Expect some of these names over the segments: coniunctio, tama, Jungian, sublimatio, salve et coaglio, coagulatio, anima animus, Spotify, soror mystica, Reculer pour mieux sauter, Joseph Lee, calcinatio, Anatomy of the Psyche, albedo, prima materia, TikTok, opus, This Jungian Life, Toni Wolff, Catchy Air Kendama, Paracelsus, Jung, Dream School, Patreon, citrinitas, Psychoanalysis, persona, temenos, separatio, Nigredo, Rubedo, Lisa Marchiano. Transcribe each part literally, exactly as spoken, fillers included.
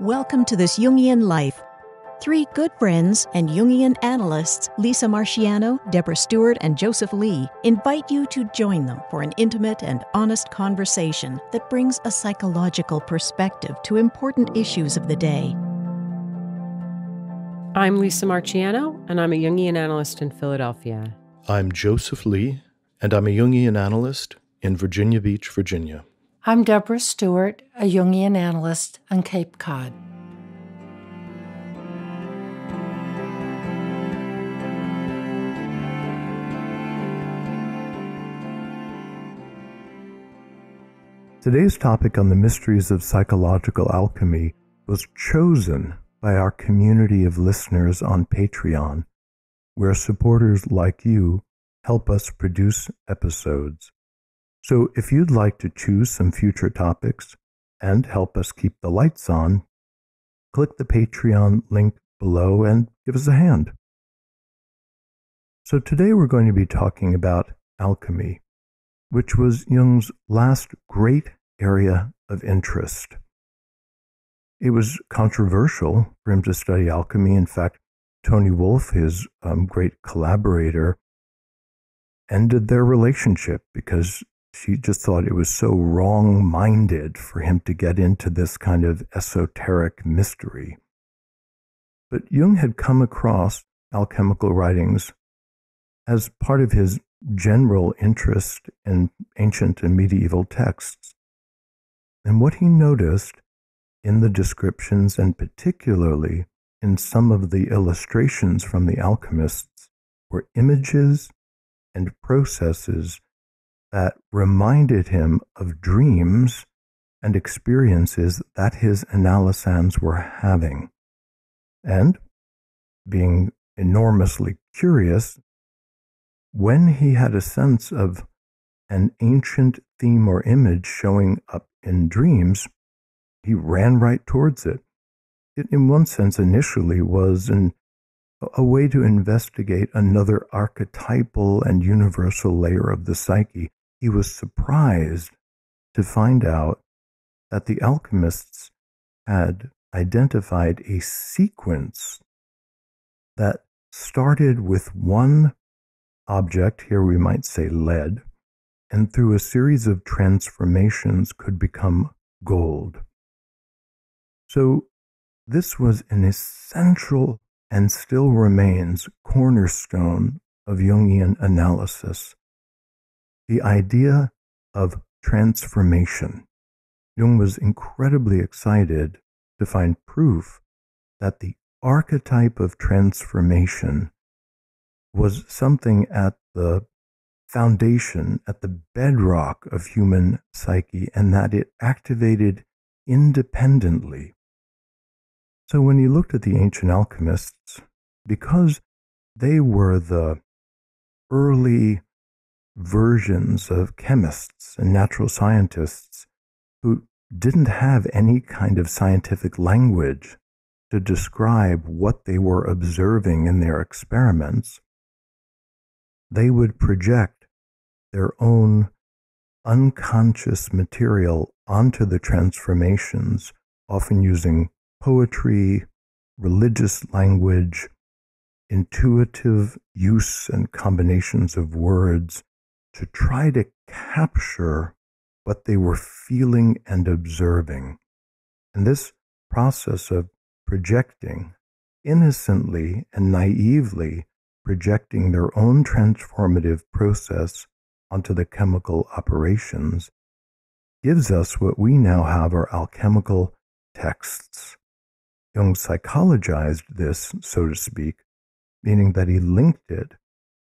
Welcome to This Jungian Life. Three good friends and Jungian analysts, Lisa Marchiano, Deborah Stewart, and Joseph Lee, invite you to join them for an intimate and honest conversation that brings a psychological perspective to important issues of the day. I'm Lisa Marchiano, and I'm a Jungian analyst in Philadelphia. I'm Joseph Lee, and I'm a Jungian analyst in Virginia Beach, Virginia. I'm Deborah Stewart, a Jungian analyst on Cape Cod. Today's topic on the mysteries of psychological alchemy was chosen by our community of listeners on Patreon, where supporters like you help us produce episodes. So if you'd like to choose some future topics and help us keep the lights on, click the Patreon link below and give us a hand. So today we're going to be talking about alchemy, which was Jung's last great area of interest. It was controversial for him to study alchemy. In fact, Toni Wolff, his um, great collaborator, ended their relationship because she just thought it was so wrong-minded for him to get into this kind of esoteric mystery. But Jung had come across alchemical writings as part of his general interest in ancient and medieval texts. And what he noticed in the descriptions, and particularly in some of the illustrations from the alchemists, were images and processes that reminded him of dreams and experiences that his analysans were having. And, being enormously curious, when he had a sense of an ancient theme or image showing up in dreams, he ran right towards it. It, in one sense, initially was an, a way to investigate another archetypal and universal layer of the psyche. He was surprised to find out that the alchemists had identified a sequence that started with one object, here we might say lead, and through a series of transformations could become gold. So this was an essential and still remains cornerstone of Jungian analysis. The idea of transformation. Jung was incredibly excited to find proof that the archetype of transformation was something at the foundation, at the bedrock of human psyche, and that it activated independently. So when he looked at the ancient alchemists, because they were the early versions of chemists and natural scientists who didn't have any kind of scientific language to describe what they were observing in their experiments, they would project their own unconscious material onto the transformations, often using poetry, religious language, intuitive use and combinations of words, to try to capture what they were feeling and observing. And this process of projecting, innocently and naively projecting their own transformative process onto the chemical operations, gives us what we now have are alchemical texts. Jung psychologized this, so to speak, meaning that he linked it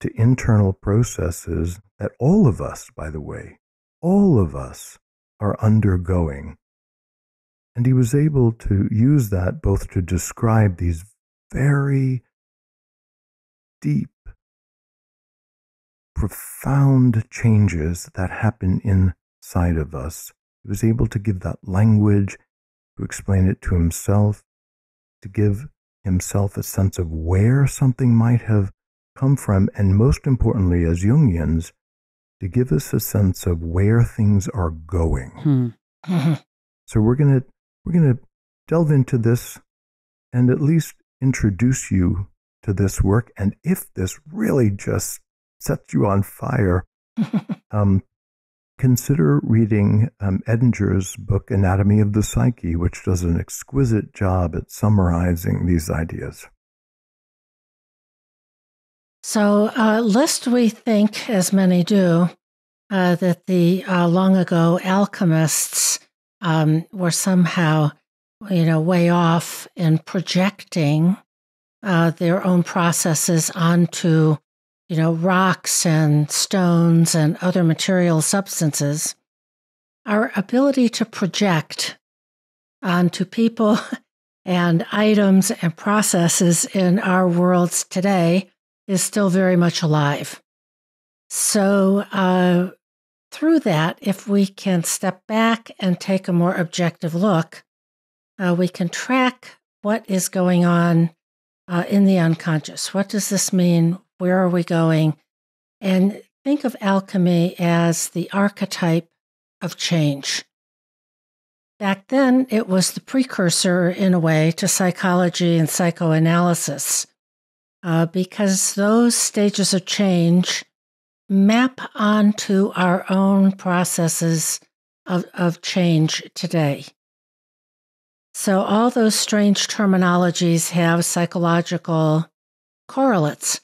to internal processes that all of us, by the way, all of us are undergoing. And he was able to use that both to describe these very deep, profound changes that happen inside of us. He was able to give that language, to explain it to himself, to give himself a sense of where something might have come from, and most importantly, as Jungians, to give us a sense of where things are going. Hmm. So we're gonna we're gonna delve into this and at least introduce you to this work. And if this really just sets you on fire, um, consider reading um, Edinger's book, Anatomy of the Psyche, which does an exquisite job at summarizing these ideas. So, uh, lest we think, as many do, uh, that the uh, long ago alchemists um, were somehow, you know, way off in projecting uh, their own processes onto, you know, rocks and stones and other material substances, our ability to project onto people and items and processes in our worlds today is still very much alive. So uh, through that, if we can step back and take a more objective look, uh, we can track what is going on uh, in the unconscious. What does this mean? Where are we going? And think of alchemy as the archetype of change. Back then, it was the precursor, in a way, to psychology and psychoanalysis, uh, because those stages of change map onto our own processes of, of change today. So all those strange terminologies have psychological correlates.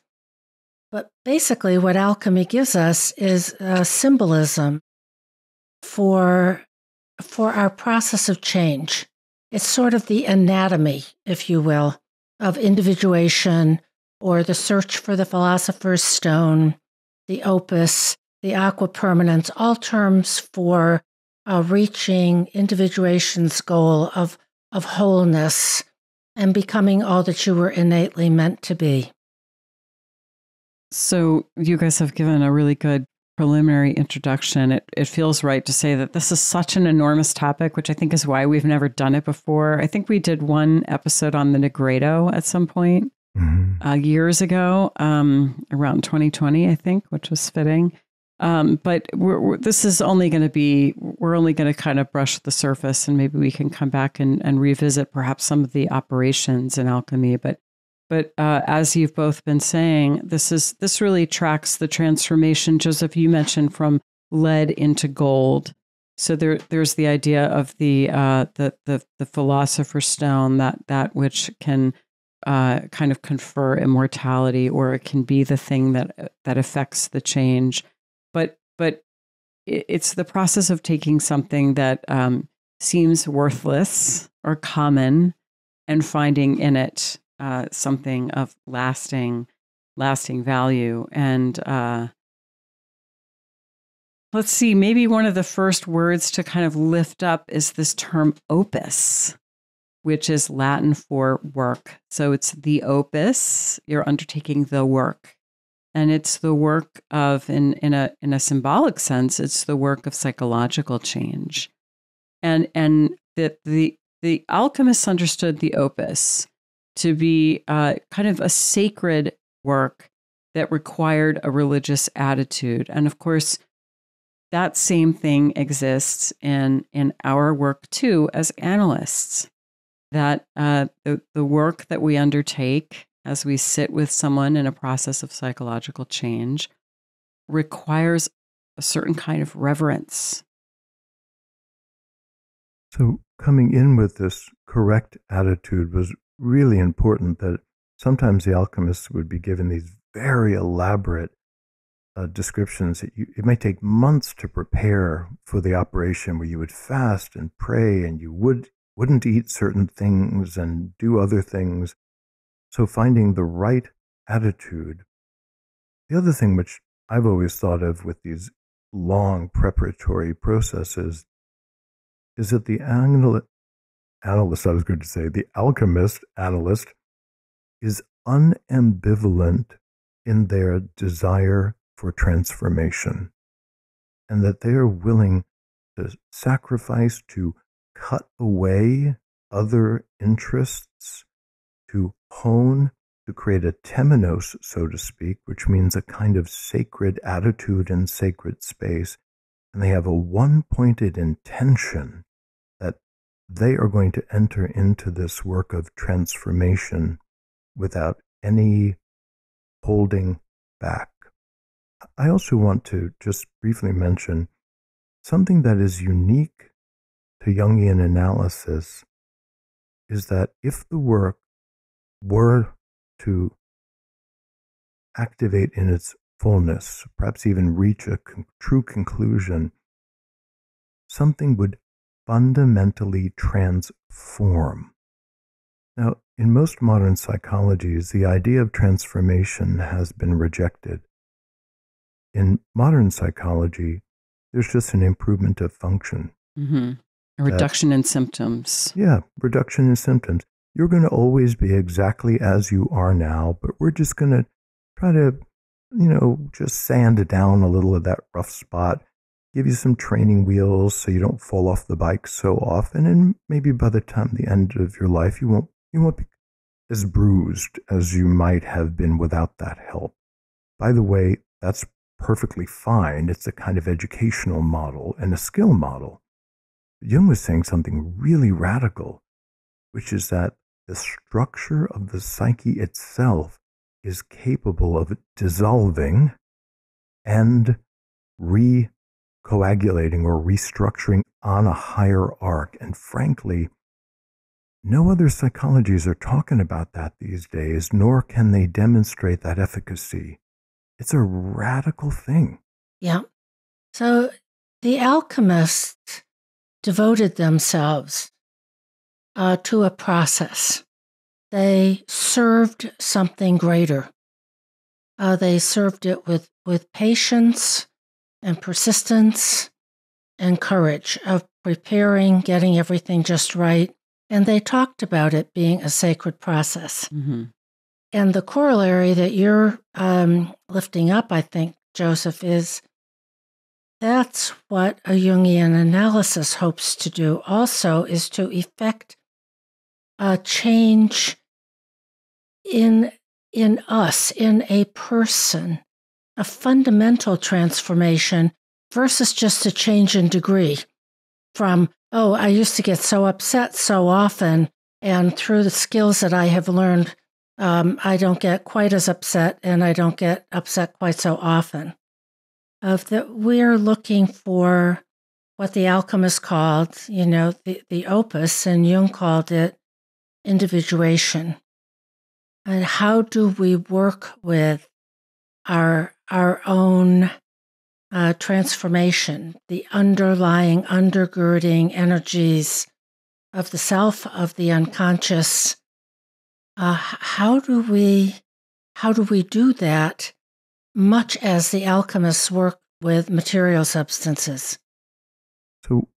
But basically, what alchemy gives us is uh, symbolism for, for our process of change. It's sort of the anatomy, if you will, of individuation, or the search for the philosopher's stone, the opus, the aqua permanens, all terms for uh, reaching individuation's goal of, of wholeness and becoming all that you were innately meant to be. So you guys have given a really good preliminary introduction. It, it feels right to say that this is such an enormous topic, which I think is why we've never done it before. I think we did one episode on the Nigredo at some point mm-hmm. uh, years ago, um, around twenty twenty, I think, which was fitting. Um, but we're, we're, this is only going to be, we're only going to kind of brush the surface, and maybe we can come back and, and revisit perhaps some of the operations in alchemy. But But uh, as you've both been saying, this is this really tracks the transformation, Joseph, you mentioned, from lead into gold. So there, there's the idea of the uh, the, the the philosopher's stone, that that which can uh, kind of confer immortality, or it can be the thing that that affects the change. But but it's the process of taking something that um, seems worthless or common and finding in it Uh, something of lasting, lasting value. And uh, let's see, maybe one of the first words to kind of lift up is this term opus, which is Latin for work. So it's the opus, you're undertaking the work. And it's the work of, in, in, a, in a symbolic sense, it's the work of psychological change. And, and the, the, the alchemists understood the opus to be uh, kind of a sacred work that required a religious attitude. And of course, that same thing exists in, in our work too, as analysts, that uh, the, the work that we undertake as we sit with someone in a process of psychological change requires a certain kind of reverence. So coming in with this correct attitude was really important. That sometimes the alchemists would be given these very elaborate uh, descriptions that you, it might take months to prepare for the operation, where you would fast and pray, and you would, wouldn't eat certain things and do other things. So finding the right attitude. The other thing which I've always thought of with these long preparatory processes is that the angle Analyst, I was going to say, the alchemist analyst is unambivalent in their desire for transformation, and that they are willing to sacrifice, to cut away other interests, to hone, to create a temenos, so to speak, which means a kind of sacred attitude and sacred space. And they have a one-pointed intention they are going to enter into this work of transformation without any holding back. I also want to just briefly mention something that is unique to Jungian analysis is that if the work were to activate in its fullness, perhaps even reach a con- true conclusion, something would fundamentally transform. Now, in most modern psychologies, the idea of transformation has been rejected. In modern psychology, there's just an improvement of function. Mm-hmm. A reduction that, in symptoms. Yeah, reduction in symptoms. You're going to always be exactly as you are now, but we're just going to try to, you know, just sand down a little of that rough spot, give you some training wheels so you don't fall off the bike so often, and maybe by the time the end of your life, you won't you won't be as bruised as you might have been without that help. By the way, that's perfectly fine. It's a kind of educational model and a skill model. But Jung was saying something really radical, which is that the structure of the psyche itself is capable of dissolving and re-coagulating or restructuring on a higher arc. And frankly, no other psychologies are talking about that these days, nor can they demonstrate that efficacy. It's a radical thing. Yeah. So the alchemists devoted themselves uh, to a process. They served something greater. Uh, they served it with, with patience and persistence and courage of preparing, getting everything just right. And they talked about it being a sacred process. Mm-hmm. And the corollary that you're um, lifting up, I think, Joseph, is that's what a Jungian analysis hopes to do also, is to effect a change in in us, in a person, a fundamental transformation versus just a change in degree from, oh, I used to get so upset so often, and through the skills that I have learned, um, I don't get quite as upset, and I don't get upset quite so often. Of that, we're looking for what the alchemist called, you know, the, the opus, and Jung called it individuation. And how do we work with our our own uh, transformation, the underlying, undergirding energies of the self, of the unconscious? Uh, how do we how do we do that? Much as the alchemists work with material substances. So,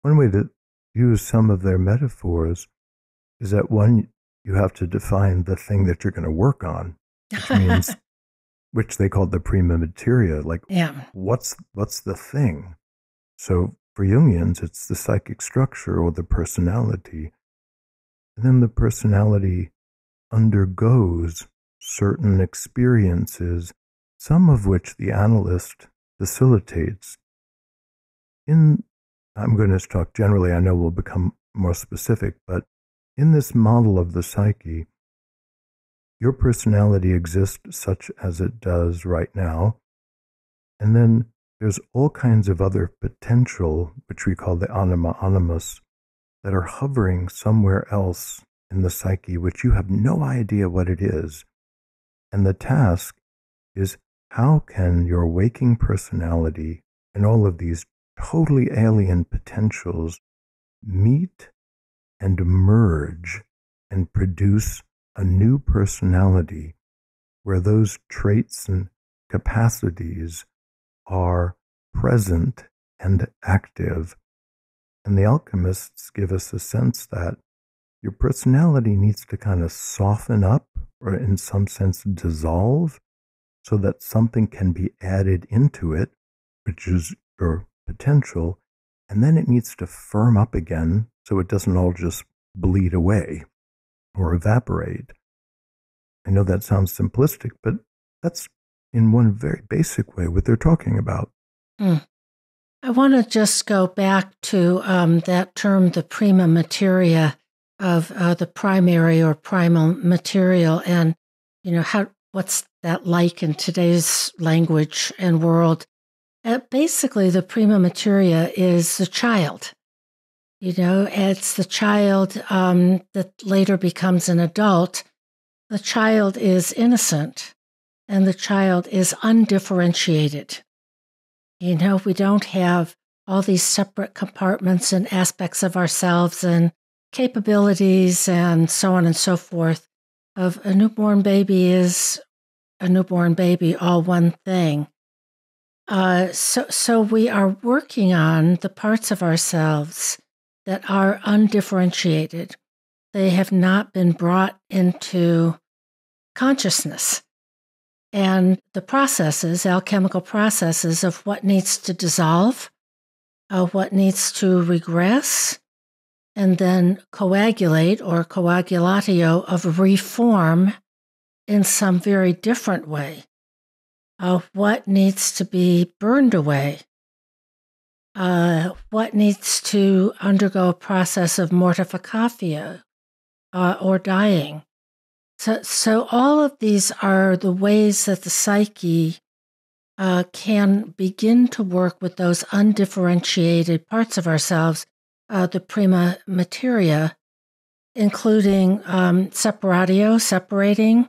one way to use some of their metaphors is that one, you have to define the thing that you're going to work on, which means, which they called the prima materia. Like, yeah. what's what's the thing? So for Jungians, it's the psychic structure or the personality, and then the personality undergoes certain experiences, some of which the analyst facilitates. In, I'm going to talk generally. I know we'll become more specific, but in this model of the psyche, your personality exists such as it does right now. And then there's all kinds of other potential, which we call the anima animus, that are hovering somewhere else in the psyche, which you have no idea what it is. And the task is, how can your waking personality and all of these totally alien potentials meet and merge and produce a new personality where those traits and capacities are present and active? And the alchemists give us a sense that your personality needs to kind of soften up or in some sense dissolve so that something can be added into it, which is your potential, and then it needs to firm up again so it doesn't all just bleed away or evaporate. I know that sounds simplistic, but that's in one very basic way what they're talking about. Mm. I want to just go back to um, that term, the prima materia, of uh, the primary or primal material, and you know how what's that like in today's language and world. Uh, basically, the prima materia is the child. You know, it's the child um, that later becomes an adult. The child is innocent, and the child is undifferentiated. You know, we don't have all these separate compartments and aspects of ourselves and capabilities and so on and so forth. Of a newborn baby is a newborn baby, all one thing. Uh, so, so we are working on the parts of ourselves that are undifferentiated. They have not been brought into consciousness. And the processes, alchemical processes of what needs to dissolve, uh, what needs to regress, and then coagulate or coagulatio of reform in some very different way, uh, what needs to be burned away, uh, what needs to undergo a process of mortificatio uh, or dying. So, so all of these are the ways that the psyche uh, can begin to work with those undifferentiated parts of ourselves, uh, the prima materia, including um, separatio, separating,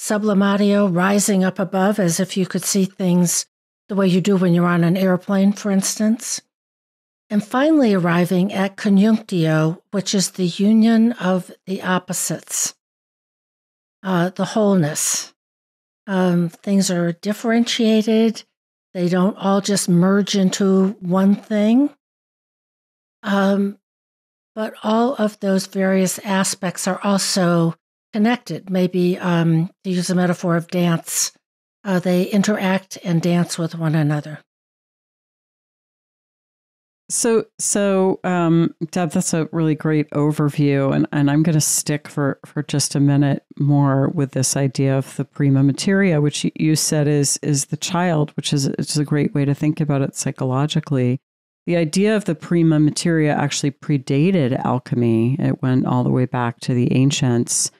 sublimatio, rising up above, as if you could see things the way you do when you're on an airplane, for instance. And finally arriving at coniunctio, which is the union of the opposites. Uh, the wholeness. Um, things are differentiated. They don't all just merge into one thing. Um, but all of those various aspects are also connected. Maybe, um, to use a metaphor of dance, uh, they interact and dance with one another. So, so um, Deb, that's a really great overview, and, and I'm going to stick for, for just a minute more with this idea of the prima materia, which you said is is the child, which is, is a great way to think about it psychologically. The idea of the prima materia actually predated alchemy. It went all the way back to the ancients,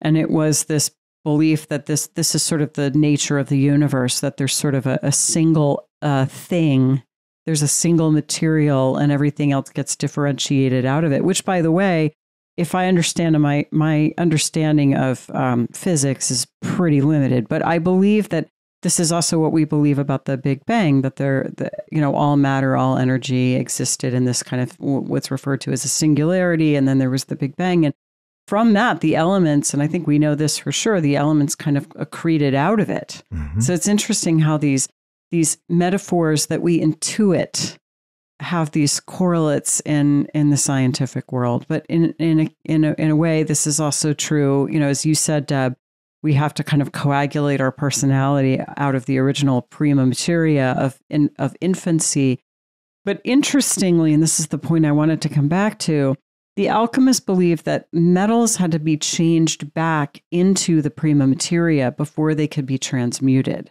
and it was this belief that this, this is sort of the nature of the universe, that there's sort of a, a single uh, thing. There's a single material and everything else gets differentiated out of it, which, by the way, if I understand my, my understanding of um, physics is pretty limited, but I believe that this is also what we believe about the Big Bang, that there, the, you know, all matter, all energy existed in this kind of what's referred to as a singularity. And then there was the Big Bang. And from that, the elements, and I think we know this for sure, the elements kind of accreted out of it. Mm-hmm. So it's interesting how these These metaphors that we intuit have these correlates in in the scientific world, but in in a, in a, in a way, this is also true. You know, as you said, Deb, we have to kind of coagulate our personality out of the original prima materia of in, of infancy. But interestingly, and this is the point I wanted to come back to, the alchemists believed that metals had to be changed back into the prima materia before they could be transmuted.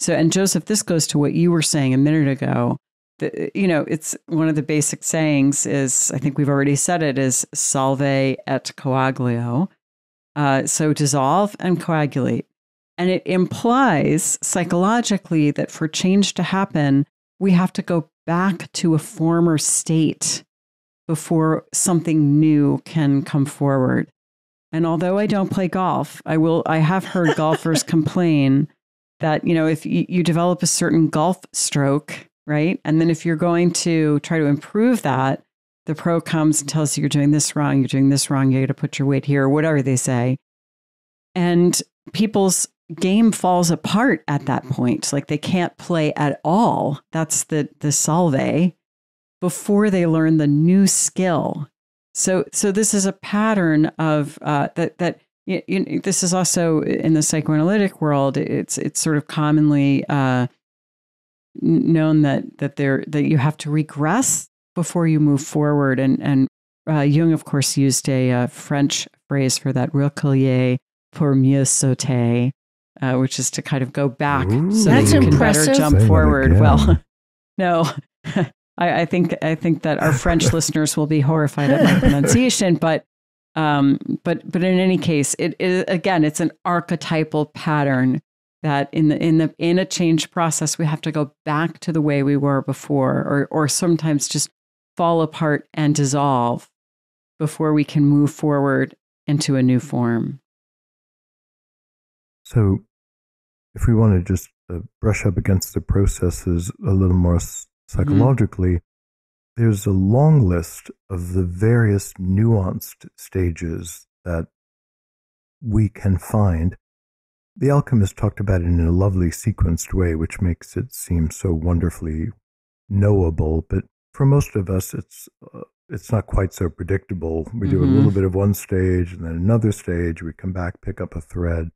So, and Joseph, this goes to what you were saying a minute ago. The, you know, it's one of the basic sayings is, I think we've already said it, is salve et coaglio. Uh, so dissolve and coagulate. And it implies psychologically that for change to happen, we have to go back to a former state before something new can come forward. And although I don't play golf, I will, I have heard golfers complain that, you know, if you, you develop a certain golf stroke, right? And then if you're going to try to improve that, the pro comes and tells you you're doing this wrong, you're doing this wrong, you got to put your weight here, or whatever they say. And people's game falls apart at that point. Like they can't play at all. That's the, the salve before they learn the new skill. So, so this is a pattern of uh, that, that, You, you, this is also in the psychoanalytic world. It's it's sort of commonly uh, known that that there that you have to regress before you move forward. And and uh, Jung, of course, used a uh, French phrase for that, Reculer pour mieux sauter, uh, which is to kind of go back. Ooh, so that you can better jump forward. Well, no. I, I think I think that our French listeners will be horrified at my pronunciation, but um, but but in any case, it is, again, it's an archetypal pattern that in the in the in a change process we have to go back to the way we were before, or or sometimes just fall apart and dissolve before we can move forward into a new form. So, if we want to just uh, brush up against the processes a little more psychologically, mm-hmm. there's a long list of the various nuanced stages that we can find. The alchemist talked about it in a lovely sequenced way, which makes it seem so wonderfully knowable. But for most of us, it's uh, it's not quite so predictable. We mm-hmm. do a little bit of one stage and then another stage. We come back, pick up a thread.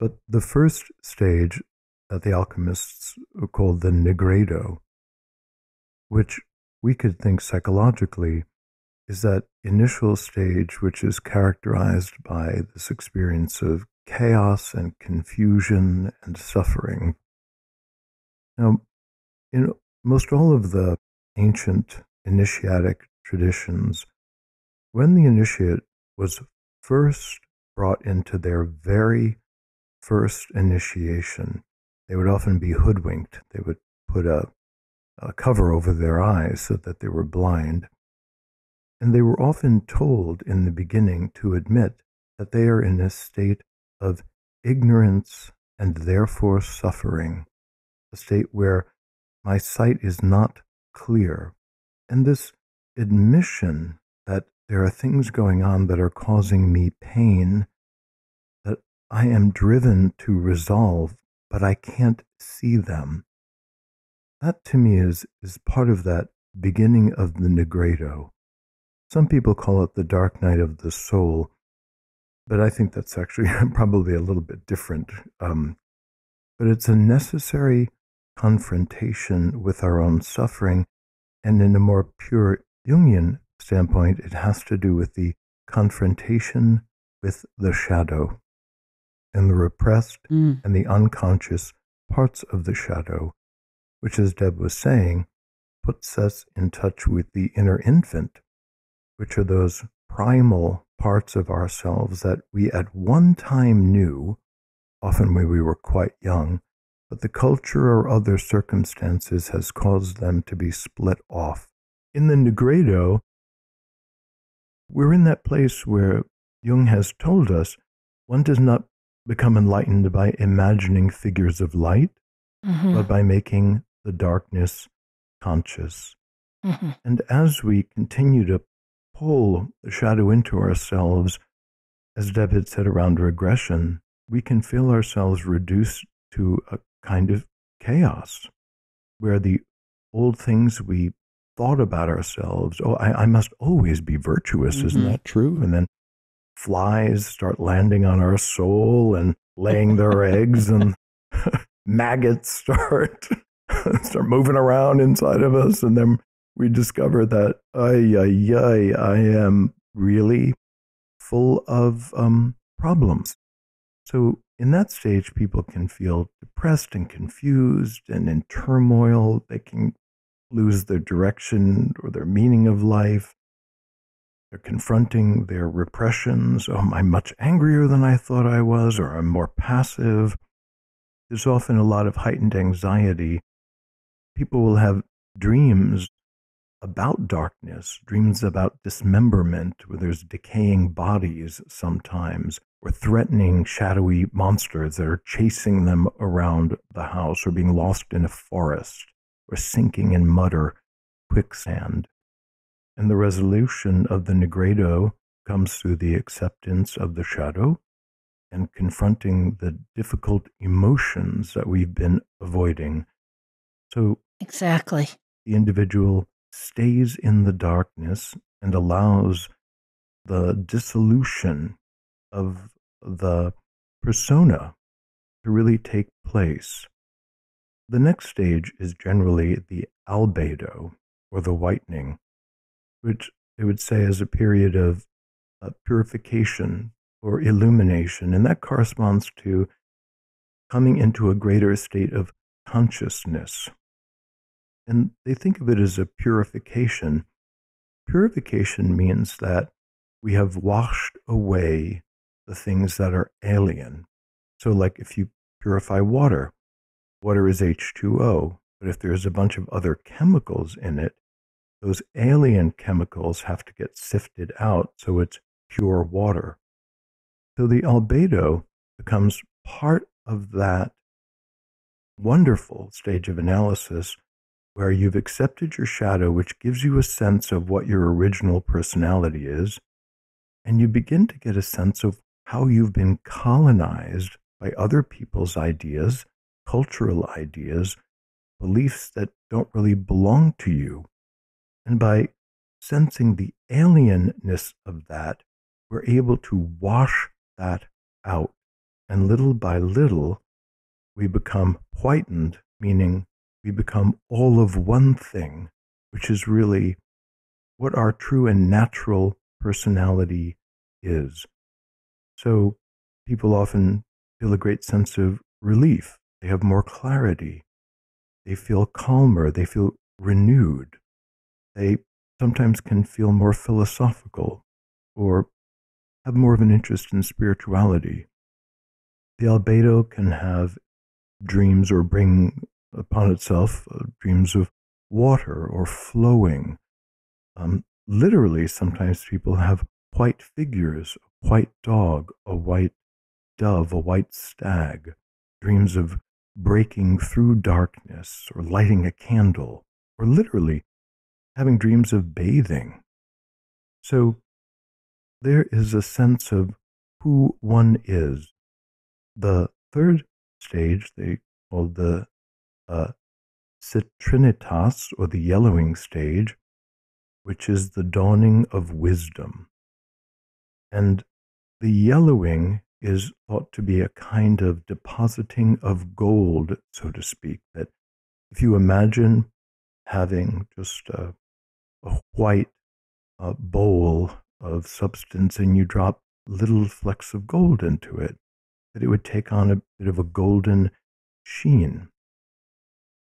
But the first stage that the alchemists called the Nigredo, which we could think psychologically is that initial stage, which is characterized by this experience of chaos and confusion and suffering. Now, in most all of the ancient initiatic traditions, when the initiate was first brought into their very first initiation, they would often be hoodwinked. They would put a, a cover over their eyes so that they were blind. And they were often told in the beginning to admit that they are in a state of ignorance and therefore suffering, a state where my sight is not clear. And this admission that there are things going on that are causing me pain, I am driven to resolve, but I can't see them. That to me is, is part of that beginning of the Nigredo. Some people call it the dark night of the soul, but I think that's actually probably a little bit different. Um, but it's a necessary confrontation with our own suffering, and in a more pure Jungian standpoint, it has to do with the confrontation with the shadow, and the repressed mm. and the unconscious parts of the shadow, which, as Deb was saying, puts us in touch with the inner infant, which are those primal parts of ourselves that we at one time knew, often when we were quite young, but the culture or other circumstances has caused them to be split off. In the Nigredo, we're in that place where Jung has told us one does not become enlightened by imagining figures of light, mm-hmm. but by making the darkness conscious. Mm-hmm. And as we continue to pull the shadow into ourselves, as Deb had said around regression, we can feel ourselves reduced to a kind of chaos, where the old things we thought about ourselves, oh, I, I must always be virtuous, mm-hmm. isn't that true? And then flies start landing on our soul and laying their eggs, and maggots start start moving around inside of us, and then we discover that ay ay ay, I am really full of um, problems. So in that stage, people can feel depressed and confused and in turmoil. They can lose their direction or their meaning of life. They're confronting their repressions. Oh, I'm much angrier than I thought I was, or I'm more passive. There's often a lot of heightened anxiety. People will have dreams about darkness, dreams about dismemberment, where there's decaying bodies sometimes, or threatening shadowy monsters that are chasing them around the house, or being lost in a forest, or sinking in mud or quicksand. And the resolution of the Nigredo comes through the acceptance of the shadow and confronting the difficult emotions that we've been avoiding. So exactly, the individual stays in the darkness and allows the dissolution of the persona to really take place. The next stage is generally the albedo, or the whitening, which they would say is a period of uh, purification or illumination. And that corresponds to coming into a greater state of consciousness. and they think of it as a purification. Purification means that we have washed away the things that are alien. So like if you purify water, water is H two O, but if there's a bunch of other chemicals in it, those alien chemicals have to get sifted out so it's pure water. So the albedo becomes part of that wonderful stage of analysis where you've accepted your shadow, which gives you a sense of what your original personality is, and you begin to get a sense of how you've been colonized by other people's ideas, cultural ideas, beliefs that don't really belong to you. And by sensing the alienness of that, we're able to wash that out. And little by little, we become whitened, meaning we become all of one thing, which is really what our true and natural personality is. So people often feel a great sense of relief. They have more clarity. They feel calmer. They feel renewed. They sometimes can feel more philosophical or have more of an interest in spirituality. The albedo can have dreams or bring upon itself uh, dreams of water or flowing. Um, literally, sometimes people have white figures, a white dog, a white dove, a white stag, dreams of breaking through darkness or lighting a candle, or literally having dreams of bathing. So there is a sense of who one is. The third stage they call the uh, citrinitas, or the yellowing stage, which is the dawning of wisdom. And the yellowing is thought to be a kind of depositing of gold, so to speak, that if you imagine having just a a white uh, bowl of substance and you drop little flecks of gold into it, that it would take on a bit of a golden sheen.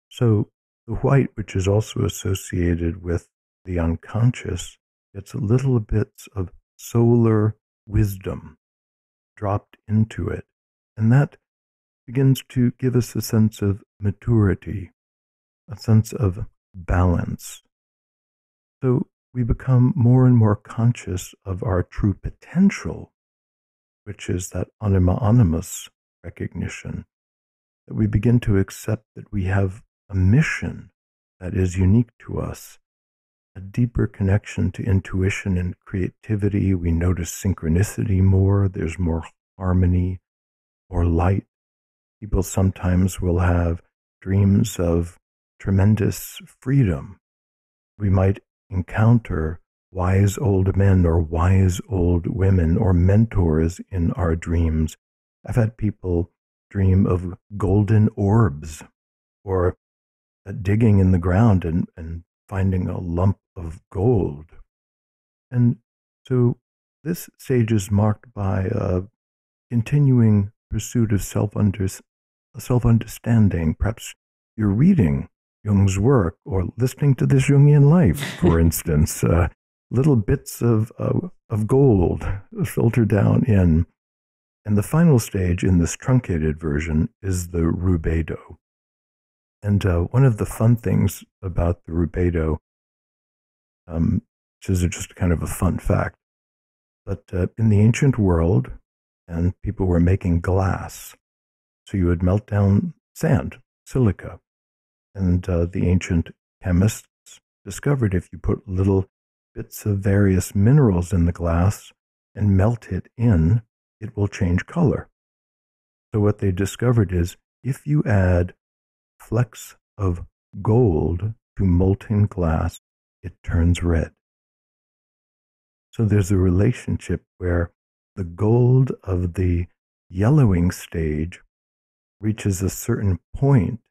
So the white, which is also associated with the unconscious, gets little bits of solar wisdom dropped into it, and that begins to give us a sense of maturity, a sense of balance. So we become more and more conscious of our true potential, which is that anima animus recognition, that we begin to accept that we have a mission that is unique to us, a deeper connection to intuition and creativity. We notice synchronicity more, there's more harmony, more light. People sometimes will have dreams of tremendous freedom. We might encounter wise old men or wise old women or mentors in our dreams. I've had people dream of golden orbs, or digging in the ground and, and finding a lump of gold. And so this stage is marked by a continuing pursuit of self-understanding. Perhaps you're reading Jung's work or listening to This Jungian Life, for instance. Uh, little bits of, uh, of gold filter down in. And the final stage in this truncated version is the rubedo. And uh, one of the fun things about the rubedo, um, which is just kind of a fun fact, but uh, in the ancient world, and people were making glass, so you would melt down sand, silica, and uh, the ancient chemists discovered if you put little bits of various minerals in the glass and melt it in, it will change color. So what they discovered is if you add flecks of gold to molten glass, it turns red. So there's a relationship where the gold of the yellowing stage reaches a certain point,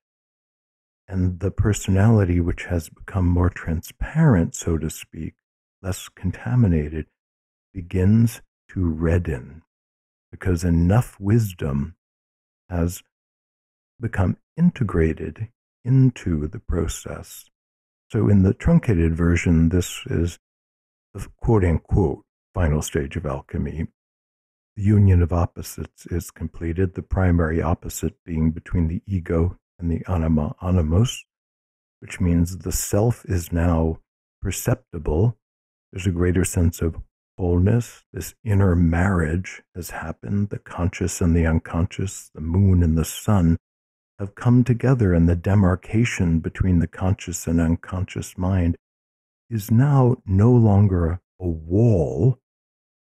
and the personality, which has become more transparent, so to speak, less contaminated, begins to redden, because enough wisdom has become integrated into the process. So in the truncated version, this is the quote-unquote final stage of alchemy. The union of opposites is completed, the primary opposite being between the ego and the anima animus, which means the self is now perceptible. There's a greater sense of wholeness. This inner marriage has happened. The conscious and the unconscious, the moon and the sun, have come together, and the demarcation between the conscious and unconscious mind is now no longer a wall,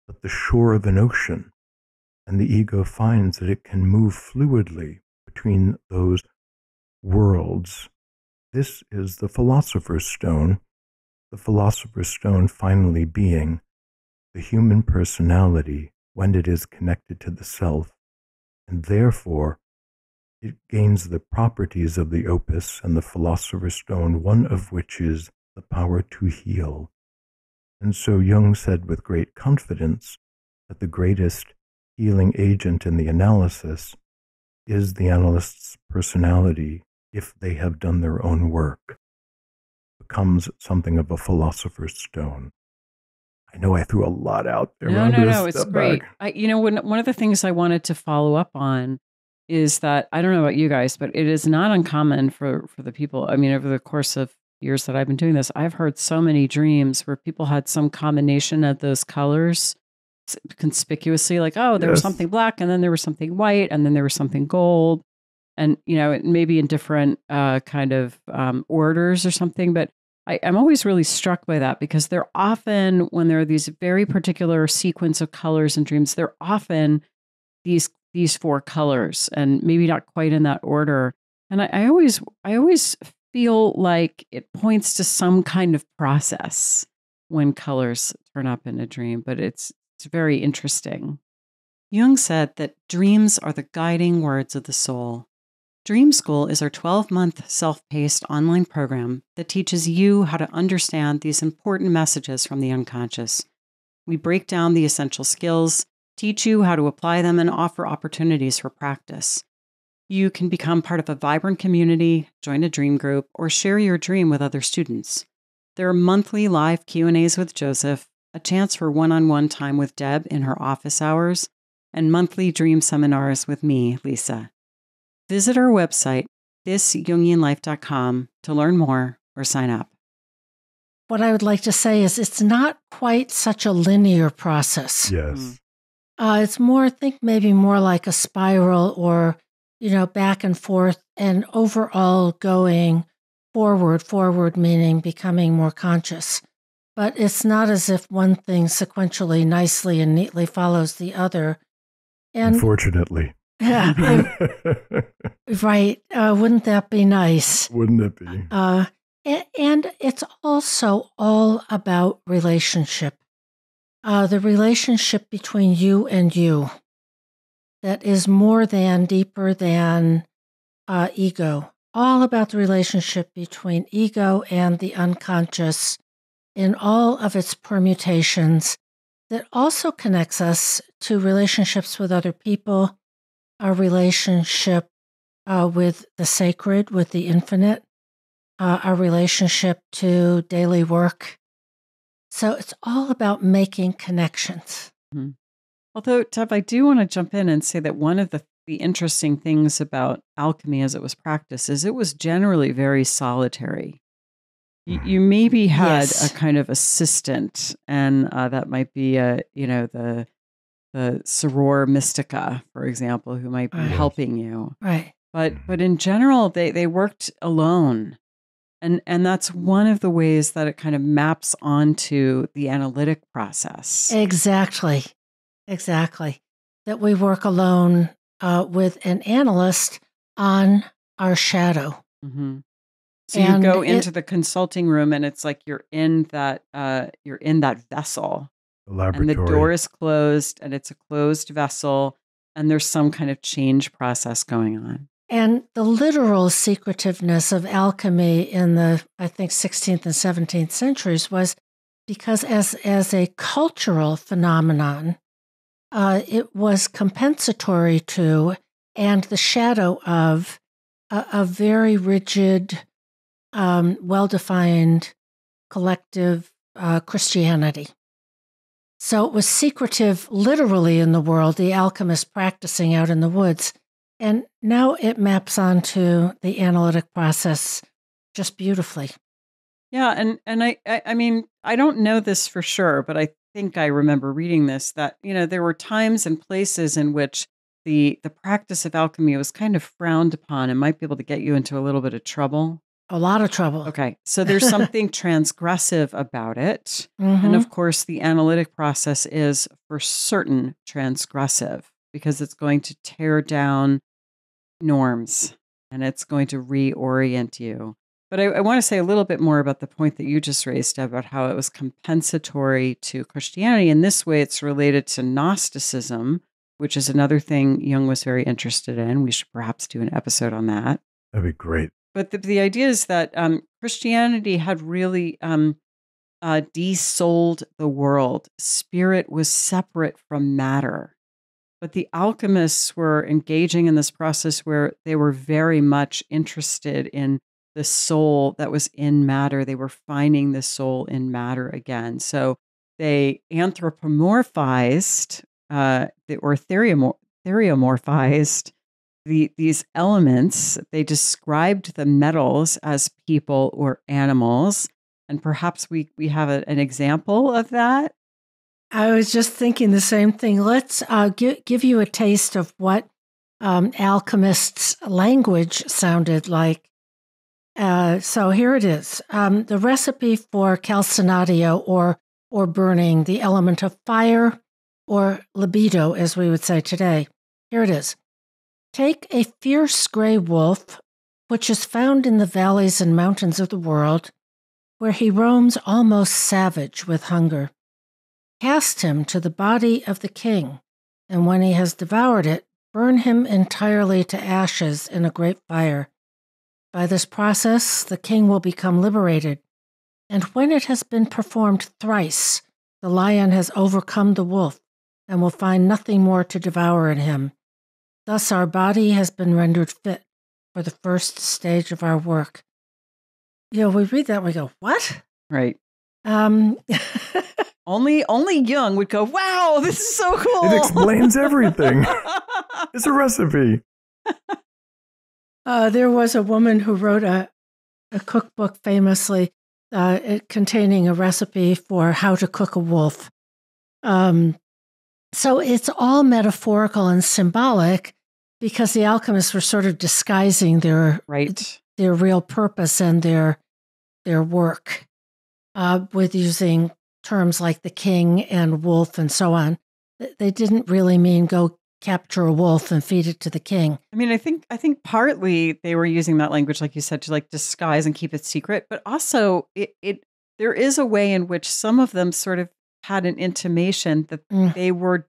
but the shore of an ocean. And the ego finds that it can move fluidly between those worlds. This is the philosopher's stone, the philosopher's stone finally being the human personality when it is connected to the self, and therefore it gains the properties of the opus and the philosopher's stone, one of which is the power to heal. And so Jung said with great confidence that the greatest healing agent in the analysis is the analyst's personality, if they have done their own work, becomes something of a philosopher's stone. I know I threw a lot out there. No, no, no, it's great. I, you know, when, one of the things I wanted to follow up on is that, I don't know about you guys, but it is not uncommon for, for the people. I mean, over the course of years that I've been doing this, I've heard so many dreams where people had some combination of those colors conspicuously, like, oh, there yes. was something black, and then there was something white, and then there was something gold. And, you know, maybe in different uh, kind of um, orders or something. But I, I'm always really struck by that, because they're often, when there are these very particular sequence of colors in dreams, they're often these these four colors, and maybe not quite in that order. And I, I always I always feel like it points to some kind of process when colors turn up in a dream. But it's it's very interesting. Jung said that dreams are the guiding words of the soul. Dream School is our twelve-month self-paced online program that teaches you how to understand these important messages from the unconscious. We break down the essential skills, teach you how to apply them, and offer opportunities for practice. You can become part of a vibrant community, join a dream group, or share your dream with other students. There are monthly live Q and A's with Joseph, a chance for one-on-one time with Deb in her office hours, and monthly dream seminars with me, Lisa. Visit our website, this jungian life dot com, to learn more or sign up. What I would like to say is it's not quite such a linear process. Yes. Mm. Uh, it's more, I think, maybe more like a spiral, or, you know, back and forth, and overall going forward, forward meaning becoming more conscious. But it's not as if one thing sequentially, nicely, and neatly follows the other. And unfortunately. Yeah, right. Uh, wouldn't that be nice? Wouldn't it be? Uh, and, and it's also all about relationship. Uh, the relationship between you and you that is more than, deeper than uh, ego. All about the relationship between ego and the unconscious in all of its permutations, that also connects us to relationships with other people, our relationship uh, with the sacred, with the infinite, uh, our relationship to daily work. So it's all about making connections. Mm-hmm. Although, Deb, I do want to jump in and say that one of the, the interesting things about alchemy as it was practiced is it was generally very solitary. You, you maybe had yes. a kind of assistant, and uh, that might be, a, you know, the... the soror mystica, for example, who might be right. helping you. Right. But but in general, they, they worked alone. And and that's one of the ways that it kind of maps onto the analytic process. Exactly. Exactly. That we work alone uh, with an analyst on our shadow. Mm-hmm. So and you go it, into the consulting room, and it's like you're in that uh, you're in that vessel. And the door is closed, and it's a closed vessel, and there's some kind of change process going on. And the literal secretiveness of alchemy in the, I think, sixteenth and seventeenth centuries was because as, as a cultural phenomenon, uh, it was compensatory to and the shadow of a, a very rigid, um, well-defined collective uh, Christianity. So it was secretive, literally, in the world, the alchemist practicing out in the woods. And now it maps onto the analytic process just beautifully. Yeah, and and I, I, I mean, I don't know this for sure, but I think I remember reading this, that, you know, there were times and places in which the the practice of alchemy was kind of frowned upon and might be able to get you into a little bit of trouble. A lot of trouble. Okay. So there's something transgressive about it. Mm-hmm. And of course, the analytic process is for certain transgressive, because it's going to tear down norms and it's going to reorient you. But I, I want to say a little bit more about the point that you just raised about how it was compensatory to Christianity. In this way, it's related to Gnosticism, which is another thing Jung was very interested in. We should perhaps do an episode on that. That'd be great. But the, the idea is that um, Christianity had really um, uh, desouled the world. Spirit was separate from matter. But the alchemists were engaging in this process where they were very much interested in the soul that was in matter. They were finding the soul in matter again. So they anthropomorphized uh, the, or theriomor- theriomorphized the, these elements. They described the metals as people or animals. And perhaps we, we have a, an example of that. I was just thinking the same thing. Let's uh, gi- give you a taste of what um, alchemists' language sounded like. Uh, so here it is. Um, the recipe for calcinatio, or or burning, the element of fire, or libido, as we would say today. Here it is. Take a fierce gray wolf, which is found in the valleys and mountains of the world, where he roams almost savage with hunger. Cast him to the body of the king, and when he has devoured it, burn him entirely to ashes in a great fire. By this process, the king will become liberated, and when it has been performed thrice, the lion has overcome the wolf and will find nothing more to devour in him. Thus our body has been rendered fit for the first stage of our work. You know, we read that and we go, what? Right. Um... Only only Jung would go, wow, this is so cool. It explains everything. It's a recipe. Uh, there was a woman who wrote a, a cookbook famously uh, it, containing a recipe for how to cook a wolf. Um, so it's all metaphorical and symbolic, because the alchemists were sort of disguising their, right. their real purpose and their, their work uh, with using terms like the king and wolf and so on. They didn't really mean go capture a wolf and feed it to the king. I mean, I think I think partly they were using that language, like you said, to like disguise and keep it secret. But also, it, it there is a way in which some of them sort of had an intimation that mm. they were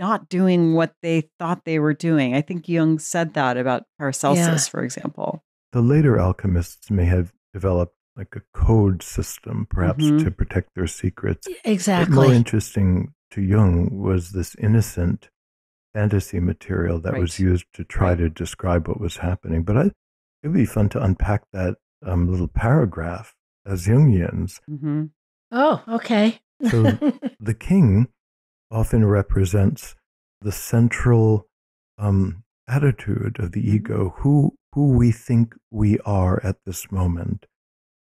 not doing what they thought they were doing. I think Jung said that about Paracelsus, yeah. for example. The later alchemists may have developed like a code system, perhaps, mm-hmm. to protect their secrets. Exactly. But more interesting to Jung was this innocent fantasy material that right. was used to try right. to describe what was happening. But I, it would be fun to unpack that um, little paragraph as Jungians. Mm-hmm. Oh, okay. So the king often represents the central um, attitude of the ego, who who we think we are at this moment.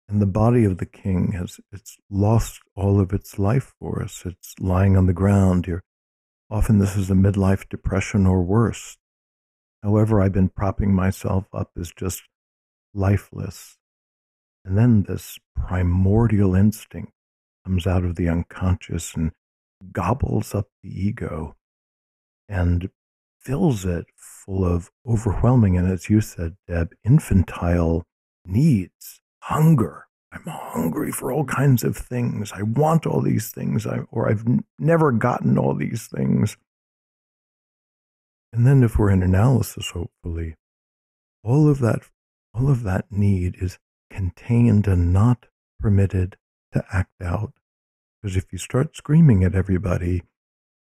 And the body of the king has it's lost all of its life for us. It's lying on the ground here. Often this is a midlife depression or worse. However, I've been propping myself up as just lifeless. And then this primordial instinct comes out of the unconscious and gobbles up the ego and fills it full of overwhelming, and as you said, Deb, infantile needs. Hunger. I'm hungry for all kinds of things. I want all these things, I, or I've n- never gotten all these things. And then if we're in analysis, hopefully, all of that, all of that need is contained and not permitted to act out. Because if you start screaming at everybody,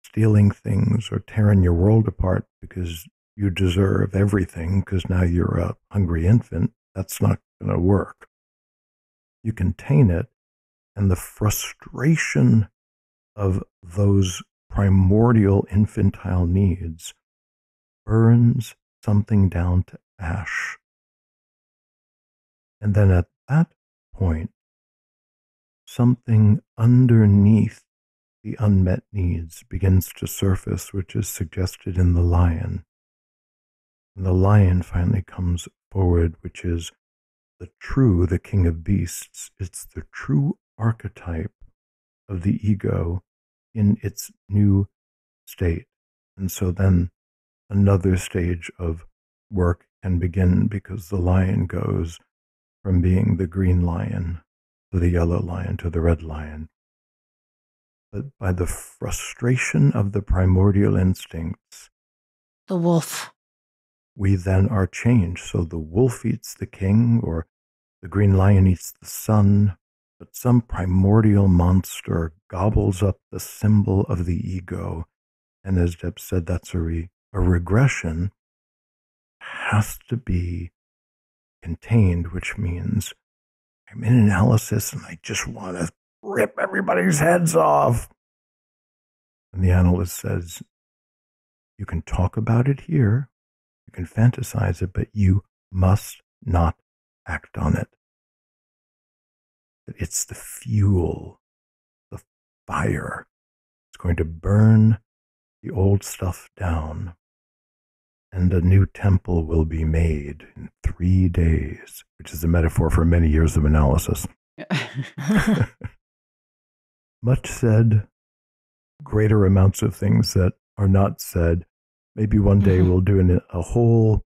stealing things or tearing your world apart because you deserve everything because now you're a hungry infant, that's not going to work. You contain it, and the frustration of those primordial infantile needs burns something down to ash. And then at that point, something underneath the unmet needs begins to surface, which is suggested in the lion. And the lion finally comes forward, which is the true, the king of beasts. It's the true archetype of the ego in its new state. And so then another stage of work can begin, because the lion goes from being the green lion to the yellow lion to the red lion. But by the frustration of the primordial instincts, the wolf, we then are changed. So the wolf eats the king, or the green lion eats the sun, but some primordial monster gobbles up the symbol of the ego. And as Deb said, that's a, re a regression. Has to be contained, which means I'm in analysis and I just want to rip everybody's heads off. And the analyst says, you can talk about it here, you can fantasize it, but you must not act on it. It's the fuel, the fire. It's going to burn the old stuff down. And a new temple will be made in three days, which is a metaphor for many years of analysis. Much said, greater amounts of things that are not said. Maybe one day mm-hmm. we'll do an, a whole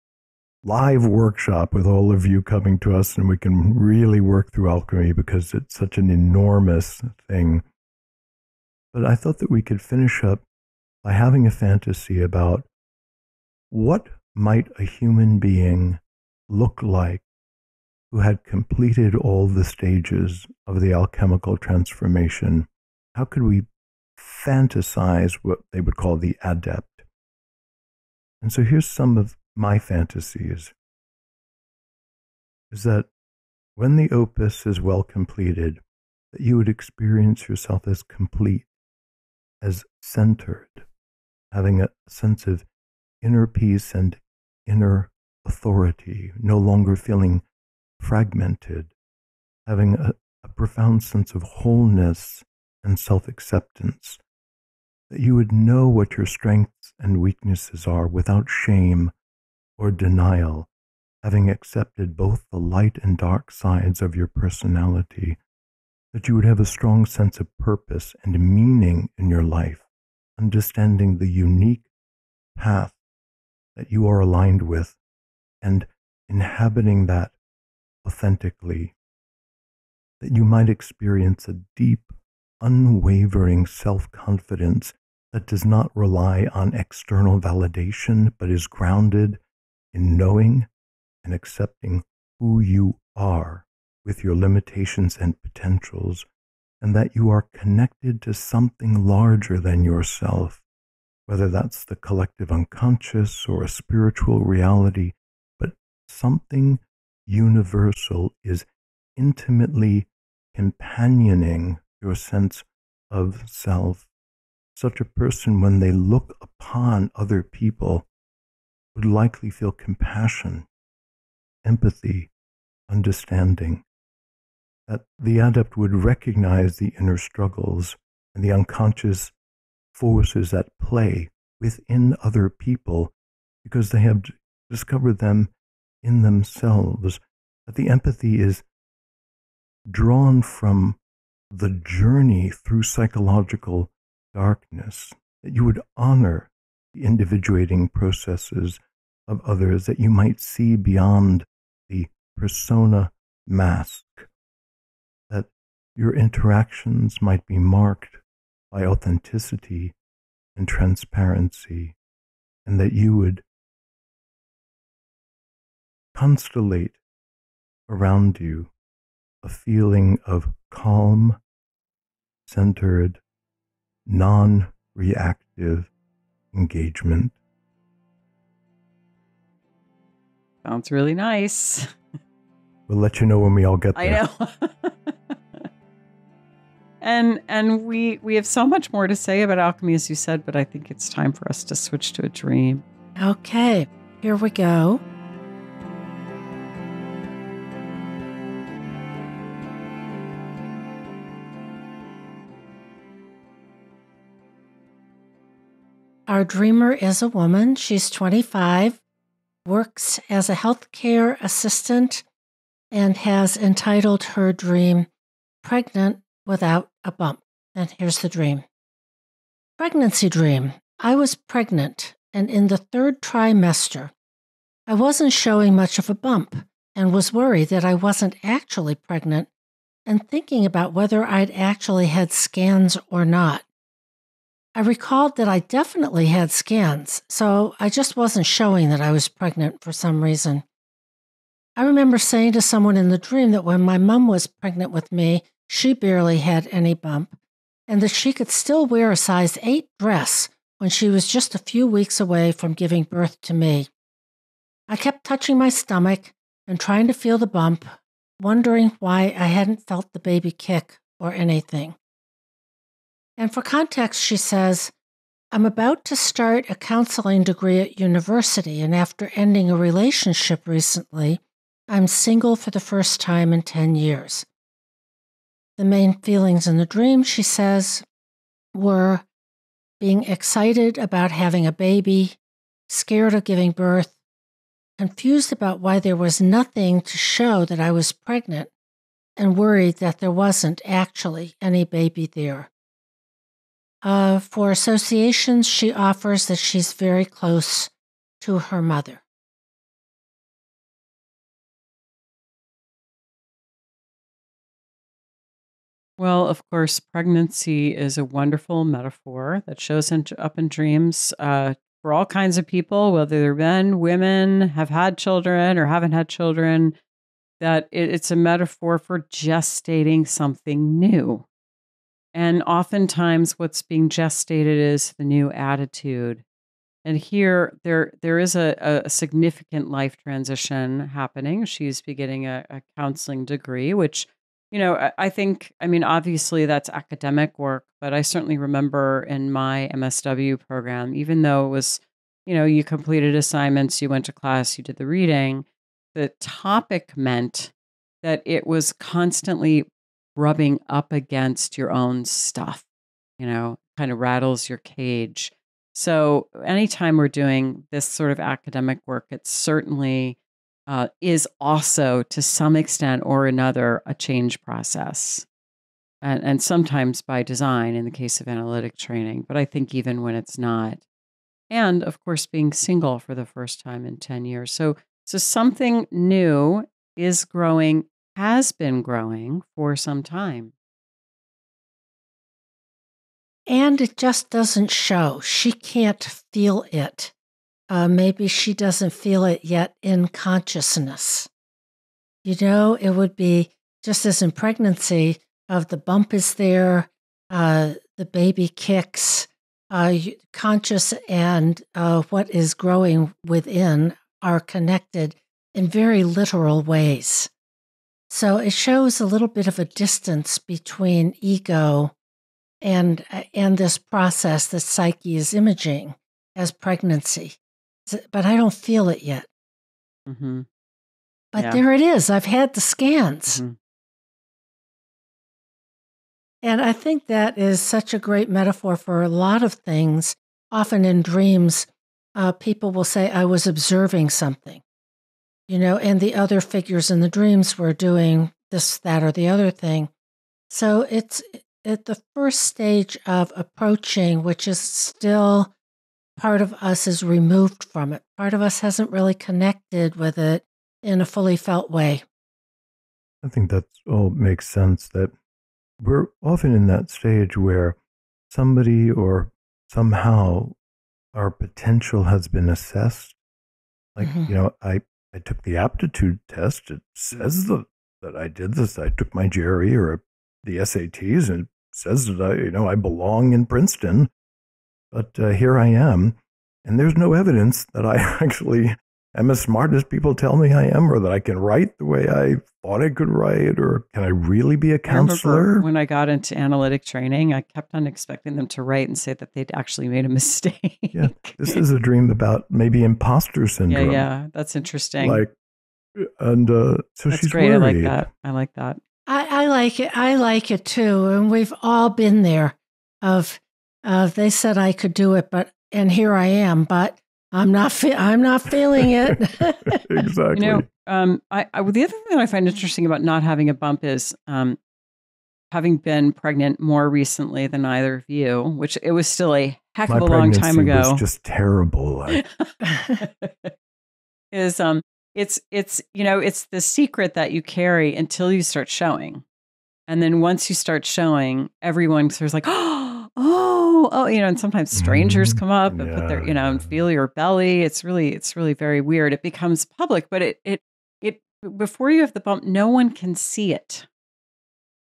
live workshop with all of you coming to us, and we can really work through alchemy, because it's such an enormous thing. But I thought that we could finish up by having a fantasy about what might a human being look like who had completed all the stages of the alchemical transformation? How could we fantasize what they would call the adept? And so here's some of my fantasies, is that when the opus is well completed, that you would experience yourself as complete, as centered, having a sense of inner peace and inner authority, no longer feeling fragmented, having a, a profound sense of wholeness and self-acceptance, that you would know what your strengths and weaknesses are without shame or denial, having accepted both the light and dark sides of your personality, that you would have a strong sense of purpose and meaning in your life, understanding the unique path that you are aligned with and inhabiting that authentically, that you might experience a deep, unwavering self-confidence that does not rely on external validation, but is grounded in knowing and accepting who you are with your limitations and potentials, and that you are connected to something larger than yourself, whether that's the collective unconscious or a spiritual reality, but something universal is intimately companioning your sense of self. Such a person, when they look upon other people, would likely feel compassion, empathy, understanding, that the adept would recognize the inner struggles and the unconscious forces at play within other people, because they have discovered them in themselves, that the empathy is drawn from the journey through psychological darkness, that you would honor the individuating processes of others, that you might see beyond the persona mask, that your interactions might be marked by authenticity and transparency, and that you would constellate around you a feeling of calm, centered, non-reactive engagement. Sounds really nice. We'll let you know when we all get there. I know. And and we we have so much more to say about alchemy, as you said, but I think it's time for us to switch to a dream. Okay, here we go. Our dreamer is a woman. She's twenty-five, works as a healthcare assistant, and has entitled her dream Pregnant Without a Bump. And here's the dream. Pregnancy dream. I was pregnant and in the third trimester. I wasn't showing much of a bump and was worried that I wasn't actually pregnant and thinking about whether I'd actually had scans or not. I recalled that I definitely had scans, so I just wasn't showing that I was pregnant for some reason. I remember saying to someone in the dream that when my mom was pregnant with me, she barely had any bump, and that she could still wear a size eight dress when she was just a few weeks away from giving birth to me. I kept touching my stomach and trying to feel the bump, wondering why I hadn't felt the baby kick or anything. And for context, she says, I'm about to start a counseling degree at university, and after ending a relationship recently, I'm single for the first time in ten years. The main feelings in the dream, she says, were being excited about having a baby, scared of giving birth, confused about why there was nothing to show that I was pregnant, and worried that there wasn't actually any baby there. Uh, for associations, she offers that she's very close to her mother. Well, of course, pregnancy is a wonderful metaphor that shows up in dreams uh, for all kinds of people, whether they're men, women, have had children or haven't had children, that it, it's a metaphor for gestating something new. And oftentimes what's being gestated is the new attitude. And here there there is a, a significant life transition happening. She's beginning a, a counseling degree, which You know, I think, I mean, obviously that's academic work, but I certainly remember in my M S W program, even though it was, you know, you completed assignments, you went to class, you did the reading, the topic meant that it was constantly rubbing up against your own stuff, you know, kind of rattles your cage. So anytime we're doing this sort of academic work, it's certainly Uh, is also, to some extent or another, a change process. And, and sometimes by design in the case of analytic training, but I think even when it's not. And of course, being single for the first time in ten years. So, so something new is growing, has been growing for some time. And it just doesn't show. She can't feel it. Uh, maybe she doesn't feel it yet in consciousness. You know, it would be just as in pregnancy of the bump is there, uh, the baby kicks, uh, conscious and uh, what is growing within are connected in very literal ways. So it shows a little bit of a distance between ego and, and this process that psyche is imaging as pregnancy. But I don't feel it yet. Mm-hmm. But yeah. There it is. I've had the scans. Mm-hmm. And I think that is such a great metaphor for a lot of things. Often in dreams, uh, people will say, I was observing something, you know, and the other figures in the dreams were doing this, that, or the other thing. So it's at the first stage of approaching, which is still part of us is removed from it. Part of us hasn't really connected with it in a fully felt way. I think that all makes sense, that we're often in that stage where somebody or somehow our potential has been assessed. Like, mm-hmm. you know, I, I took the aptitude test. It says that, that I did this. I took my G R E or the S A Ts, and it says that I, you know, I belong in Princeton. But uh, here I am, and there's no evidence that I actually am as smart as people tell me I am, or that I can write the way I thought I could write, or can I really be a counselor? I when I got into analytic training, I kept on expecting them to write and say that they'd actually made a mistake. Yeah, this is a dream about maybe imposter syndrome. Yeah, yeah, that's interesting. Like, and uh, so that's she's great. Worried. I like that. I like that. I, I like it. I like it too. And we've all been there. Of uh, they said I could do it, but and here I am, but I'm not. Fe I'm not feeling it. Exactly. You know, um, I, I the other thing that I find interesting about not having a bump is, um, having been pregnant more recently than either of you, which it was still a heck of a long time ago. My pregnancy was just terrible. Like. Is um. It's, it's, you know, it's the secret that you carry until you start showing. And then once you start showing, everyone sort of like, oh, oh, oh, you know, and sometimes strangers come up and yeah. put their, you know, and feel your belly. It's really, it's really very weird. It becomes public, but it, it, it, before you have the bump, no one can see it.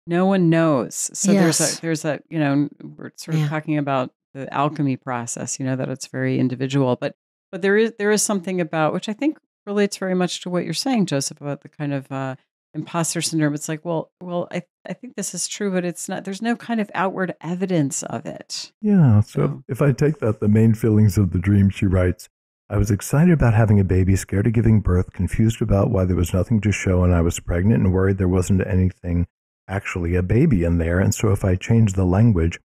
No one knows. So yes. there's a, there's a, you know, we're sort of yeah. talking about the alchemy process, you know, that it's very individual, but, but there is, there is something about, which I think relates very much to what you're saying, Joseph, about the kind of uh, imposter syndrome. It's like, well, well, I, I think this is true, but it's not, there's no kind of outward evidence of it. Yeah. So, so if I take that, the main feelings of the dream, she writes, I was excited about having a baby, scared of giving birth, confused about why there was nothing to show and I was pregnant and worried there wasn't anything actually a baby in there. And so if I change the language,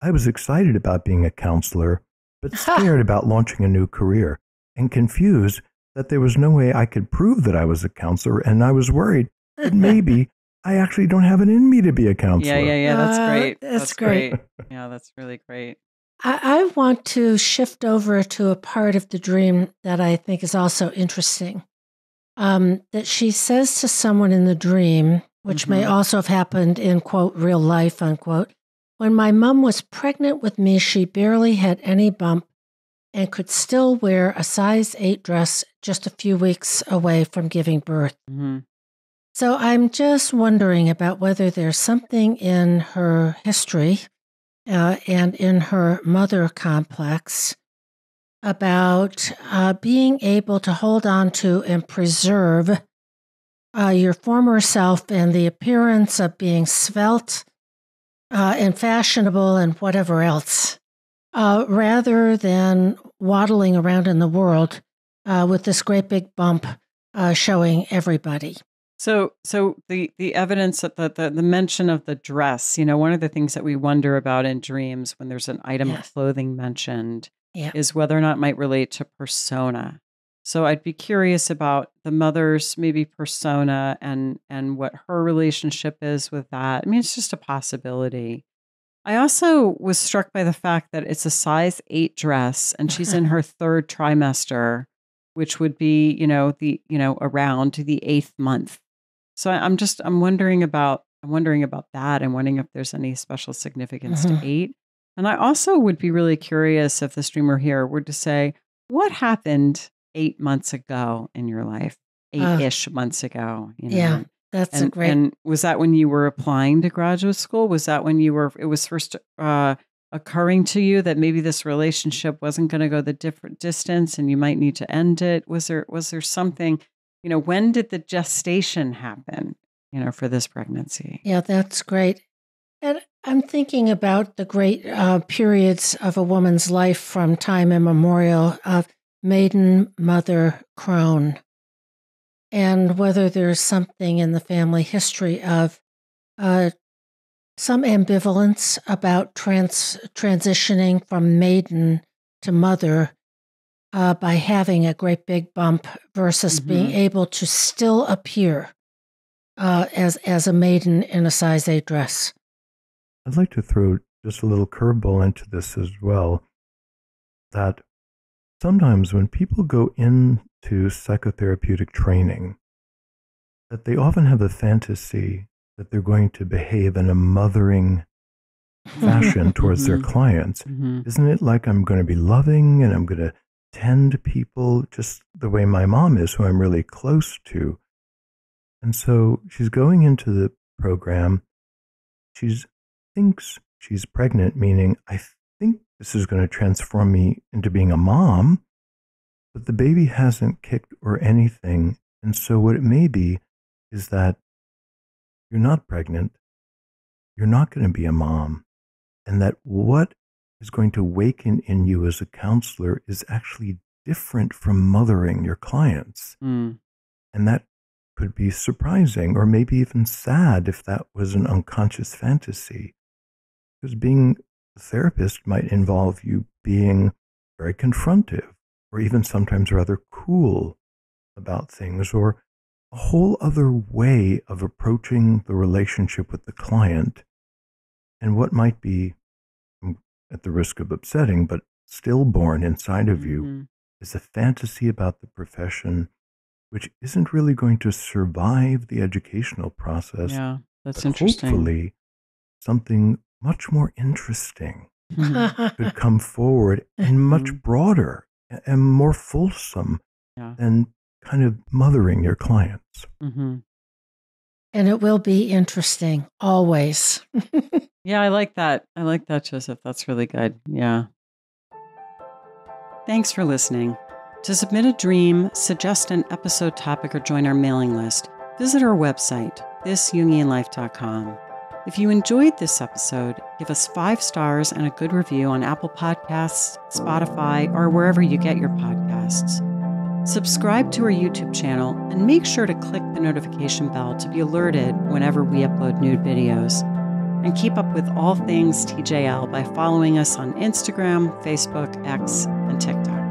I was excited about being a counselor, but scared about launching a new career and confused that there was no way I could prove that I was a counselor, and I was worried that maybe I actually don't have it in me to be a counselor. Yeah, yeah, yeah, that's great. Uh, that's, that's great. great. Yeah, that's really great. I, I want to shift over to a part of the dream that I think is also interesting, um, that she says to someone in the dream, which mm-hmm. may also have happened in, quote, real life, unquote, when my mom was pregnant with me, she barely had any bump and could still wear a size eight dress just a few weeks away from giving birth. Mm-hmm. So I'm just wondering about whether there's something in her history uh, and in her mother complex about uh, being able to hold on to and preserve uh, your former self and the appearance of being svelte uh, and fashionable and whatever else. Uh, rather than waddling around in the world uh, with this great big bump uh, showing everybody. So, so the, the evidence that the, the, the mention of the dress, you know, one of the things that we wonder about in dreams when there's an item yes. of clothing mentioned yeah. is whether or not it might relate to persona. So I'd be curious about the mother's maybe persona and, and what her relationship is with that. I mean, it's just a possibility. I also was struck by the fact that it's a size eight dress and she's in her third trimester, which would be, you know, the, you know, around the eighth month. So I'm just, I'm wondering about, I'm wondering about that and wondering if there's any special significance mm-hmm. to eight. And I also would be really curious if the streamer here were to say, what happened eight months ago in your life, eight-ish uh, months ago, you know? Yeah. That's and, a great. And was that when you were applying to graduate school? Was that when you were? It was first uh, occurring to you that maybe this relationship wasn't going to go the different distance, and you might need to end it. Was there? Was there something? You know, when did the gestation happen? You know, for this pregnancy. Yeah, that's great. And I'm thinking about the great uh, periods of a woman's life from time immemorial of maiden, mother, crone. And whether there's something in the family history of uh, some ambivalence about trans transitioning from maiden to mother uh, by having a great big bump versus mm-hmm. being able to still appear uh, as, as a maiden in a size eight dress. I'd like to throw just a little curveball into this as well, that sometimes when people go in to psychotherapeutic training, that they often have a fantasy that they're going to behave in a mothering fashion towards their clients. Mm-hmm. Isn't it like I'm going to be loving and I'm going to tend people just the way my mom is, who I'm really close to? And so she's going into the program. She thinks she's pregnant, meaning I think this is going to transform me into being a mom. but the baby hasn't kicked or anything. And so what it may be is that you're not pregnant, you're not going to be a mom, and that what is going to awaken in you as a counselor is actually different from mothering your clients. Mm. And that could be surprising or maybe even sad if that was an unconscious fantasy. Because being a therapist might involve you being very confrontive or even sometimes rather cool about things, or a whole other way of approaching the relationship with the client. And what might be, at the risk of upsetting, but stillborn inside of you, mm-hmm. is a fantasy about the profession which isn't really going to survive the educational process. Yeah, that's interesting. Hopefully, something much more interesting could come forward and much broader and more fulsome yeah. than kind of mothering your clients. Mm-hmm. And it will be interesting, always. Yeah, I like that. I like that, Joseph. That's really good. Yeah. Thanks for listening. To submit a dream, suggest an episode topic, or join our mailing list, visit our website, this jungian life dot com. If you enjoyed this episode, give us five stars and a good review on Apple Podcasts, Spotify, or wherever you get your podcasts. Subscribe to our YouTube channel and make sure to click the notification bell to be alerted whenever we upload new videos. And keep up with all things T J L by following us on Instagram, Facebook, X, and TikTok.